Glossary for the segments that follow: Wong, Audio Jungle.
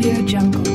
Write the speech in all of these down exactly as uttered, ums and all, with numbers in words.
Audio Jungle.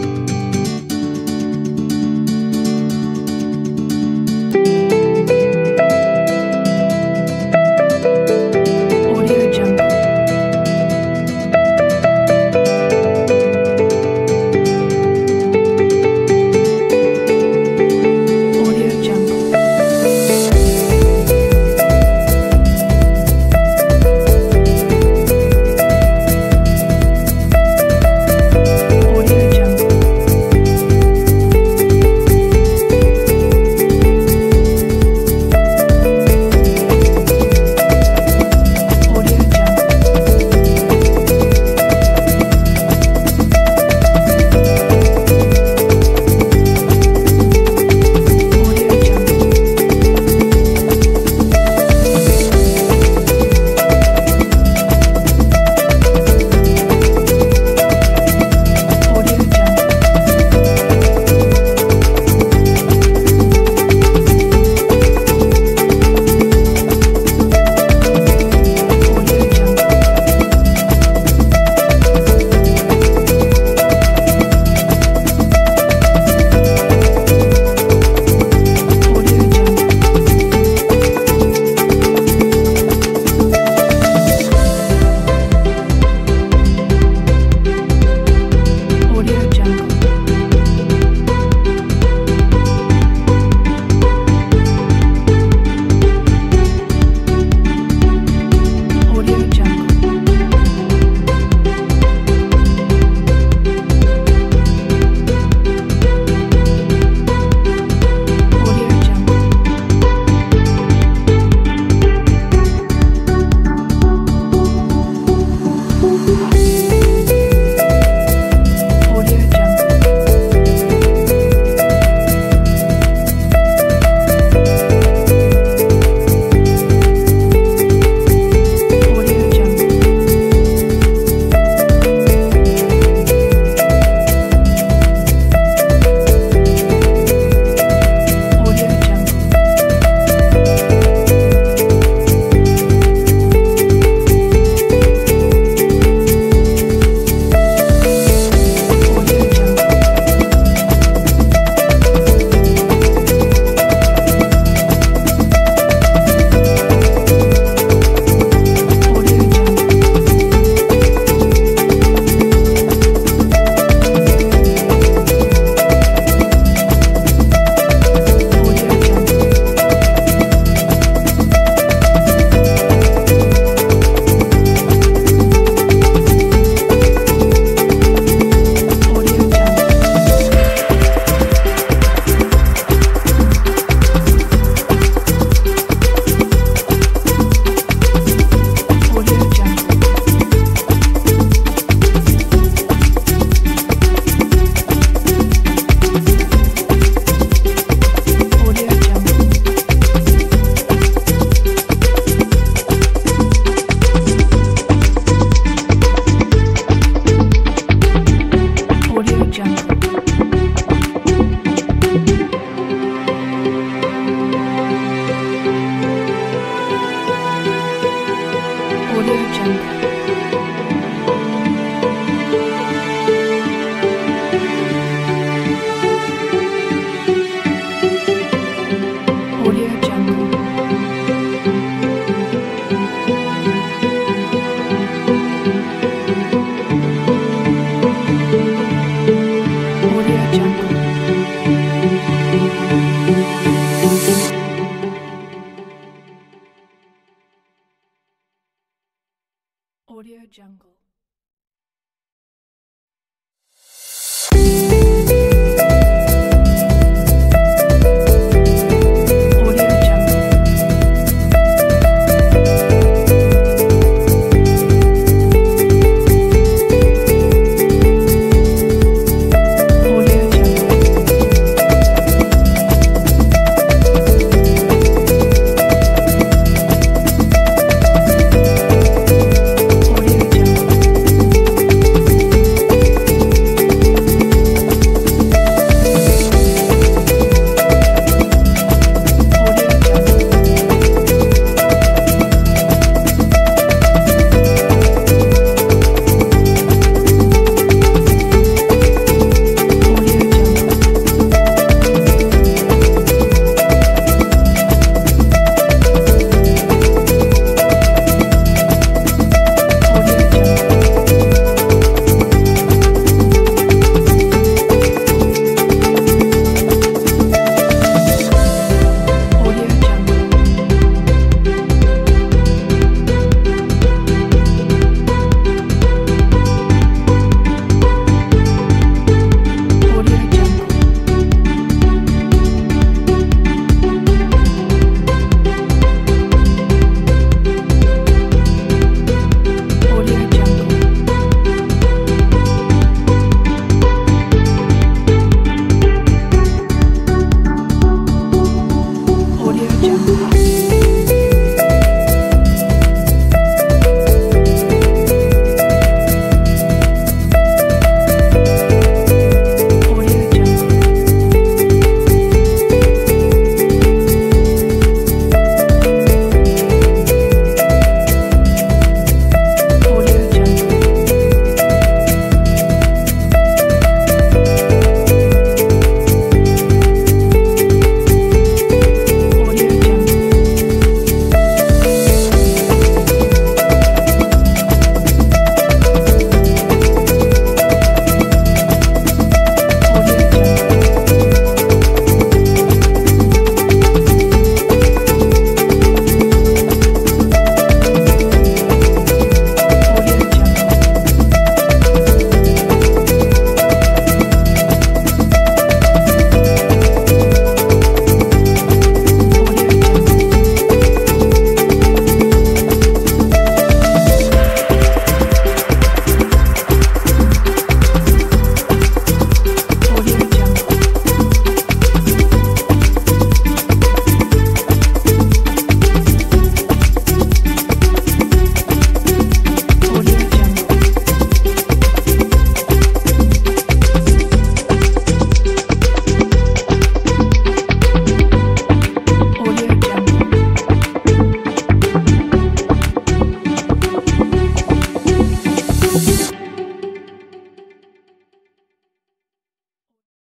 Audio Jungle.